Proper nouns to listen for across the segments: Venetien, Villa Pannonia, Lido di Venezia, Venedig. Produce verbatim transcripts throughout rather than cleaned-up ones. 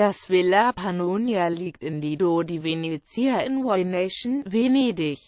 Das Villa Pannonia liegt in Lido di Venezia in Venetien, Venedig.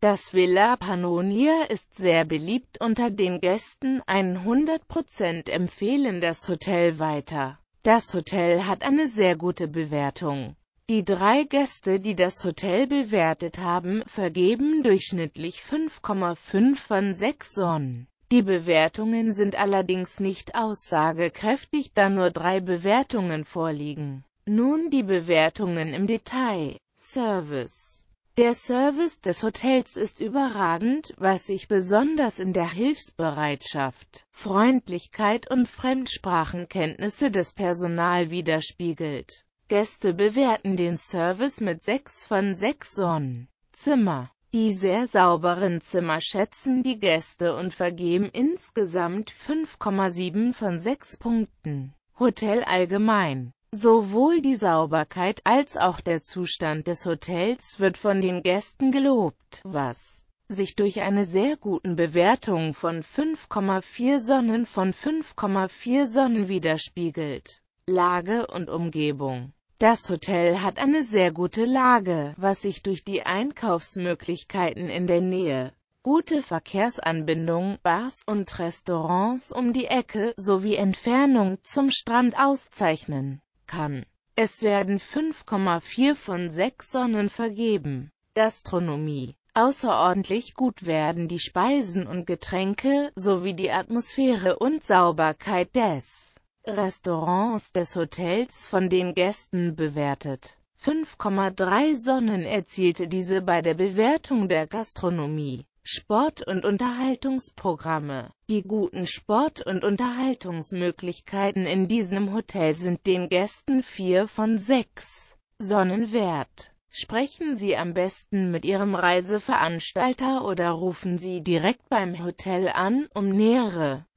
Das Villa Pannonia ist sehr beliebt unter den Gästen, hundert Prozent empfehlen das Hotel weiter. Das Hotel hat eine sehr gute Bewertung. Die drei Gäste, die das Hotel bewertet haben, vergeben durchschnittlich fünf Komma fünf von sechs Sonnen. Die Bewertungen sind allerdings nicht aussagekräftig, da nur drei Bewertungen vorliegen. Nun die Bewertungen im Detail. Service. Der Service des Hotels ist überragend, was sich besonders in der Hilfsbereitschaft, Freundlichkeit und Fremdsprachenkenntnisse des Personals widerspiegelt. Gäste bewerten den Service mit sechs von sechs Sonnen. Zimmer. Die sehr sauberen Zimmer schätzen die Gäste und vergeben insgesamt fünf Komma sieben von sechs Punkten. Hotel allgemein. Sowohl die Sauberkeit als auch der Zustand des Hotels wird von den Gästen gelobt, was sich durch eine sehr guten Bewertung von fünf Komma vier Sonnen von fünf Komma vier Sonnen widerspiegelt. Lage und Umgebung. Das Hotel hat eine sehr gute Lage, was sich durch die Einkaufsmöglichkeiten in der Nähe, gute Verkehrsanbindung, Bars und Restaurants um die Ecke sowie Entfernung zum Strand auszeichnen kann. Es werden fünf Komma vier von sechs Sonnen vergeben. Gastronomie. Außerordentlich gut werden die Speisen und Getränke sowie die Atmosphäre und Sauberkeit des Restaurants des Hotels von den Gästen bewertet. fünf Komma drei Sonnen erzielte diese bei der Bewertung der Gastronomie. Sport- und Unterhaltungsprogramme. Die guten Sport- und Unterhaltungsmöglichkeiten in diesem Hotel sind den Gästen vier von sechs Sonnen wert. Sprechen Sie am besten mit Ihrem Reiseveranstalter oder rufen Sie direkt beim Hotel an, um nähere